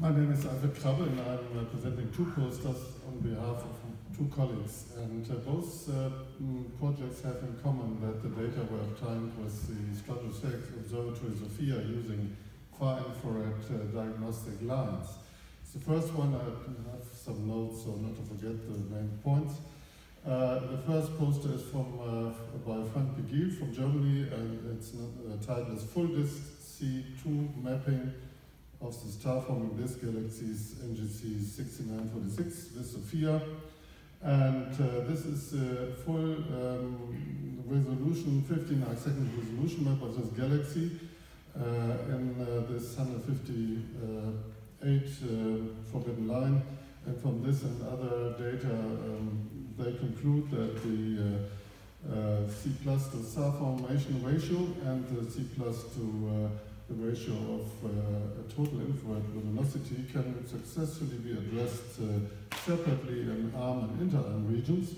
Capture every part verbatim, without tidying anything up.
My name is Alfred Krabbe, and I'm uh, presenting two posters on behalf of two colleagues. And uh, both uh, projects have in common that the data were obtained with the Stratospheric Observatory SOFIA using far infrared uh, diagnostic lines. The first one, I have some notes, so not to forget the main points. Uh, the first poster is from uh, by Frank Bigiel from Germany, and its uh, title is Full Disk C two Mapping of the Star-Forming Disk Galaxies N G C sixty-nine forty-six with SOFIA. And uh, this is a full um, resolution, fifteen arc second resolution map of this galaxy uh, in uh, this one fifty-eight uh, forbidden line. And from this and other data, um, they conclude that the uh, uh, C plus to star formation ratio and the C plus to uh, the ratio of uh, total infrared luminosity can successfully be addressed uh, separately in arm and interarm regions.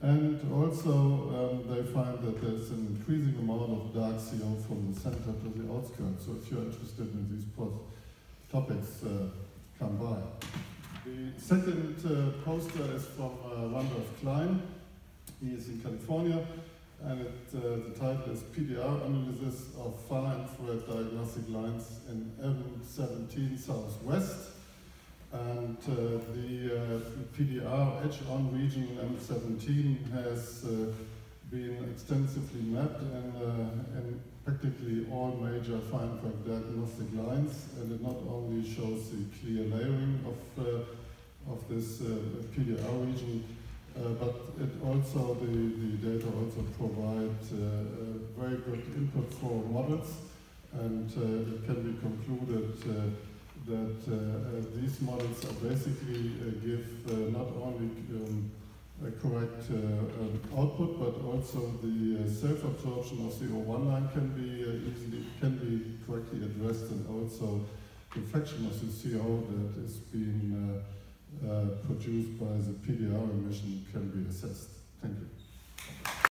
And also um, they find that there's an increasing amount of dark C O from the center to the outskirts. So if you're interested in these topics, uh, come by. The second uh, poster is from uh, Randolf Klein. He is in California. And it, uh, the title is P D R Analysis of Far Infrared Diagnostic Lines in M seventeen Southwest. And uh, the uh, P D R edge-on region M seventeen has uh, been extensively mapped and, uh, and practically all major far infrared diagnostic lines. And it not only shows the clear layering of, uh, of this uh, P D R region, Uh, but it also, the, the data also provide uh, very good input for models, and uh, it can be concluded uh, that uh, uh, these models are basically uh, give uh, not only um, a correct uh, uh, output, but also the uh, self-absorption of the O one line can be uh, easily can be correctly addressed, and also the fraction of the C O that is being uh, Uh, produced by the P D R emission can be assessed.